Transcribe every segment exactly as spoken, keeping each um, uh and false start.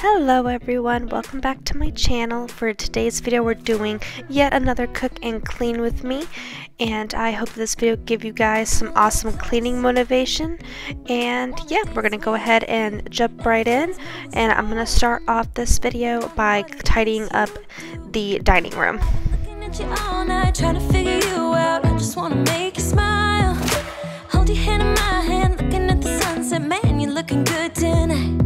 Hello everyone, welcome back to my channel. For today's video we're doing yet another cook and clean with me, and I hope this video give you guys some awesome cleaning motivation. And yeah, we're gonna go ahead and jump right in, and I'm gonna start off this video by tidying up the dining room. Looking at you all night, trying to figure you out. I just wanna make you smile. Hold your hand in my hand, looking at the sunset, man, you're looking good tonight.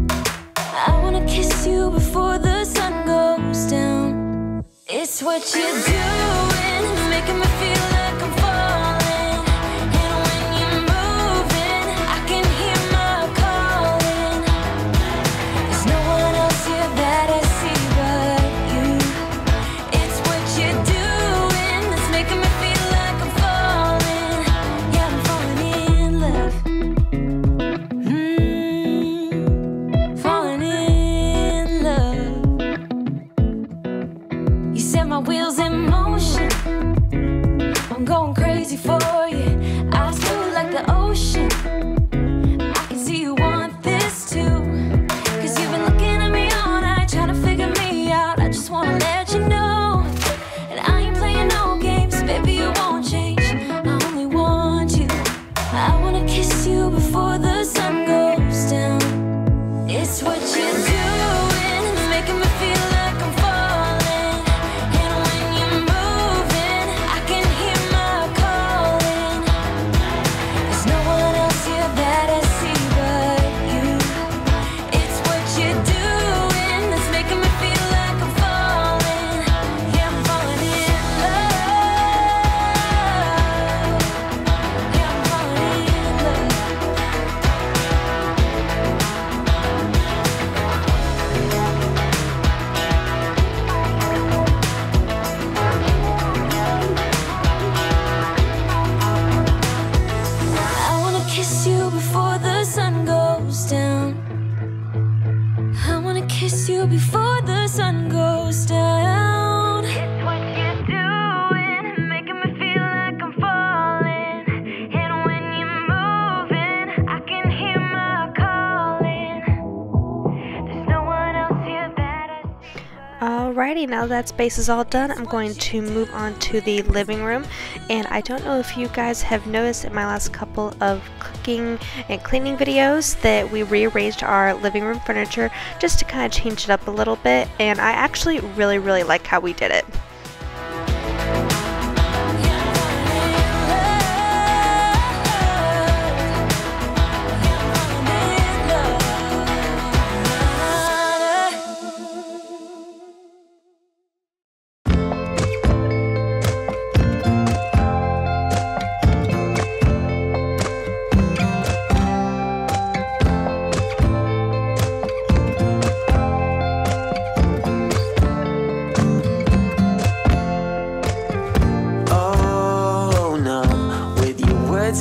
I wanna kiss you before the sun goes down. It's what you're doing, making me feel like I'm falling. And when you're moving, I can hear my calling. There's no one else here that I see but you. It's what you're doing, that's making me feel like I'm falling. Yeah, I'm falling in love. Wheels in motion, I'm going crazy for you. Eyes blue like the ocean, I can see you want this too. Cause you've been looking at me all night, trying to figure me out. I just wanna let you know, and I ain't playing no games. Baby, you won't change, I only want you. I wanna kiss you before the sun goes down. It's what you do. Kiss you before the sun goes down. It's what you're doing, making me feel like I'm falling. And when you're moving, I can hear my calling. There's no one else here that I... Alrighty, now that space is all done, I'm going to move on to the living room. And I don't know if you guys have noticed in my last couple of cooking and cleaning videos that we rearranged our living room furniture just to kind of change it up a little bit, and I actually really really like how we did it.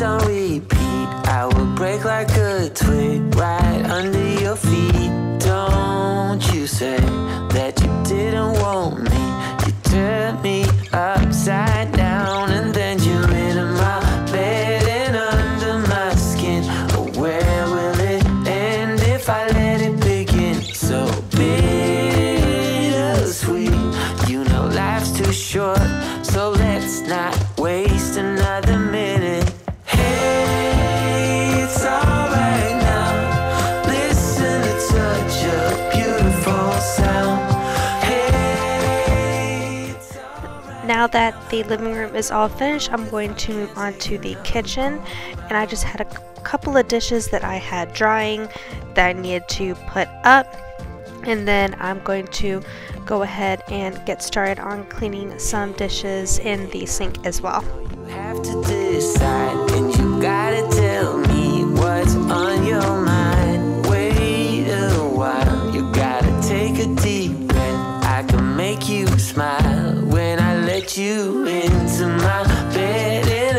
On repeat, I will break like a twig right under your feet. Don't you say that you didn't want me. You turned me upside down, and then you're in my bed and under my skin. Oh, where will it end if I let it begin? So bittersweet, you know life's too short, so let's not waste another minute. It's all right now. Listen to touch a beautiful sound. Hey, it's all right. Now that the living room is all finished, I'm going to move on to the kitchen, and I just had a couple of dishes that I had drying that I needed to put up, and then I'm going to go ahead and get started on cleaning some dishes in the sink as well. You have to decide, and you gotta tell me what's on your mind. Wait a while, you gotta take a deep breath. I can make you smile when I let you into my bed and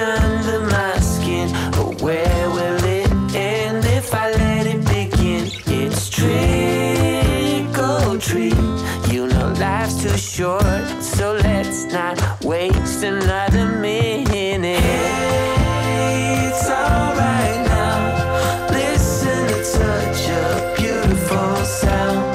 under my skin. But where will it end if I let it begin? It's trick or treat, you know life's too short, so let's not waste another minute. It's alright. Such a beautiful sound.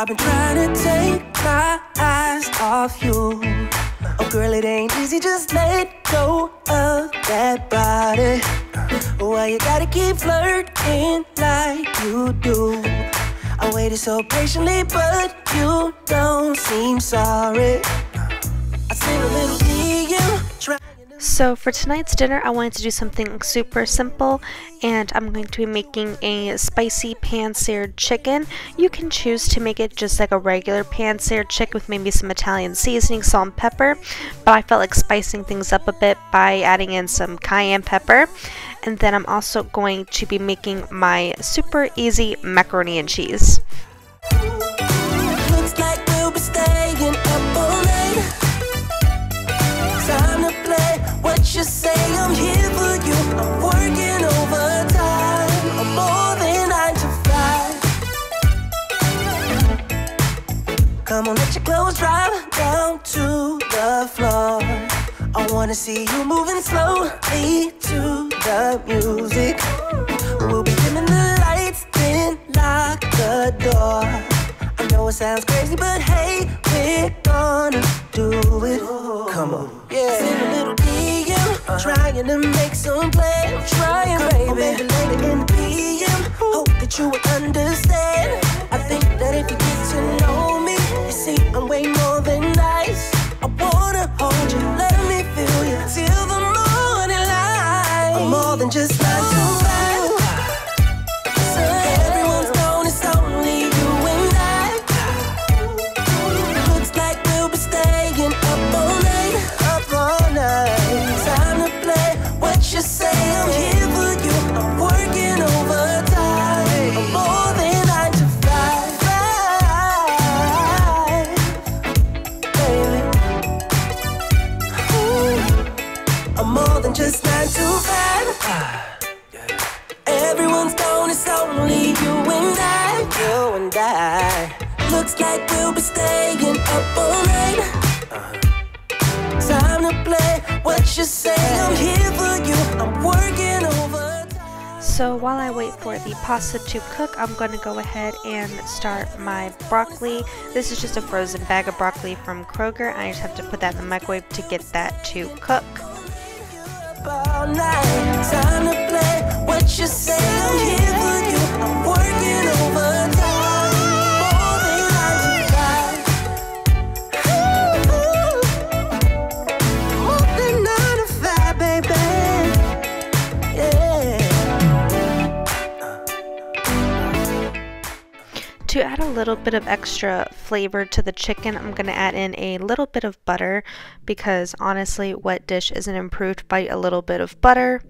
I've been trying to take my eyes off you. Oh girl, it ain't easy, just let go of that body. Why you gotta keep flirting like you do? I waited so patiently, but you don't seem sorry. I sing a little to you. So for tonight's dinner, I wanted to do something super simple, and I'm going to be making a spicy pan-seared chicken. You can choose to make it just like a regular pan-seared chicken with maybe some Italian seasoning, salt and pepper, but I felt like spicing things up a bit by adding in some cayenne pepper. And then I'm also going to be making my super easy macaroni and cheese. Looks like we'll be staying up all night. Time to play what you say, I'm here for you. I'm working overtime, I'm more than nine to five. Come on, let your clothes drop down to the floor. I wanna see you moving slowly to the music. We'll be dimming the lights, then lock the door. I know it sounds crazy, but hey, we're gonna do it. Come on, yeah. Send a little D M, uh-huh. Trying to make some play. I'm trying, baby. Or maybe later in the P M. Hope that you will understand. I think that if you get to know me, you see I'm way more than nice. I wanna hold you, let me feel you till the morning light. I'm more than just nine to five. So everyone's known it's only you and I. Looks like we'll be staying up all night, up all night. Time to play what you say, I'm here for you. I'm working overtime, I'm more than nine to five, baby. I'm more than just nine to five. Ah, yeah. Everyone's gone, it's only you and I, you and I. Looks like we'll be staying up all night. Uh-huh. Time to play what you say, I'm here for you, I'm working overtime. So while I wait for the pasta to cook, I'm going to go ahead and start my broccoli. This is just a frozen bag of broccoli from Kroger. I just have to put that in the microwave to get that to cook. All night, time to play what you say, I'm here for you, I'm working overtime, more than nine to five, more than nine to five, baby, yeah. To add a little bit of extra flavor to the chicken, I'm going to add in a little bit of butter, because honestly, what dish isn't improved by a little bit of butter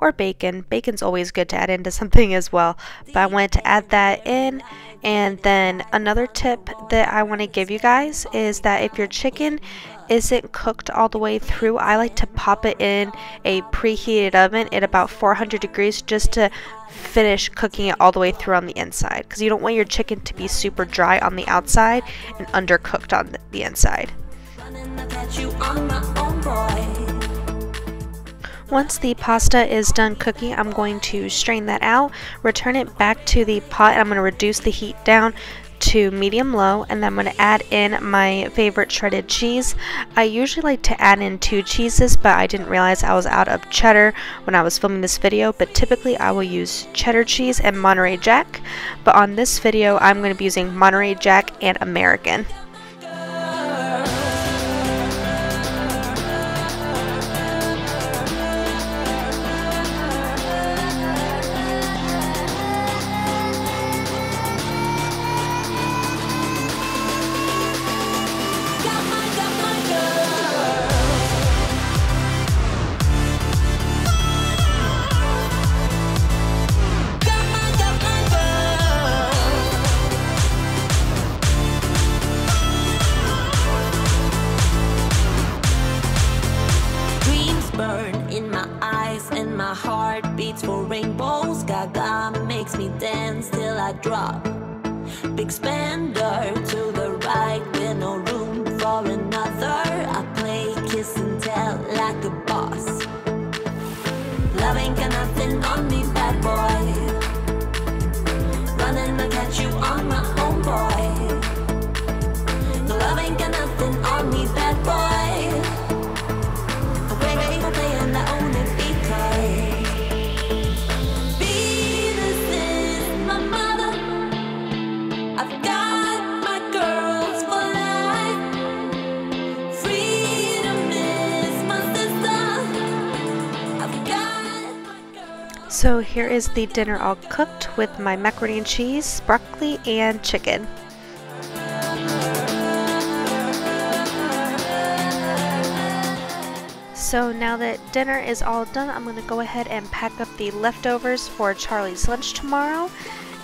or bacon? Bacon's always good to add into something as well, but I wanted to add that in. And then another tip that I want to give you guys is that if your chicken isn't cooked all the way through, I like to pop it in a preheated oven at about four hundred degrees just to finish cooking it all the way through on the inside, because you don't want your chicken to be super dry on the outside and undercooked on the inside. Once the pasta is done cooking, I'm going to strain that out, return it back to the pot, and I'm going to reduce the heat down to medium low, and then I'm going to add in my favorite shredded cheese. I usually like to add in two cheeses, but I didn't realize I was out of cheddar when I was filming this video, but typically I will use cheddar cheese and Monterey Jack, but on this video I'm going to be using Monterey Jack and American. Drop big spender to the right with no room for another. I play kiss and tell like a boss. Love ain't got nothing on me, bad boy. Running to catch you on my own, boy. So here is the dinner all cooked with my macaroni and cheese, broccoli, and chicken. So now that dinner is all done, I'm going to go ahead and pack up the leftovers for Charlie's lunch tomorrow.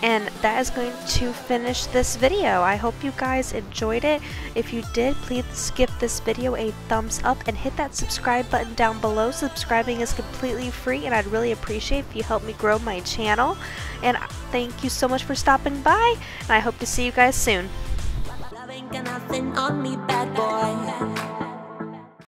And that is going to finish this video. I hope you guys enjoyed it. If you did, please give this video a thumbs up and hit that subscribe button down below. Subscribing is completely free and I'd really appreciate if you help me grow my channel. And thank you so much for stopping by, and I hope to see you guys soon.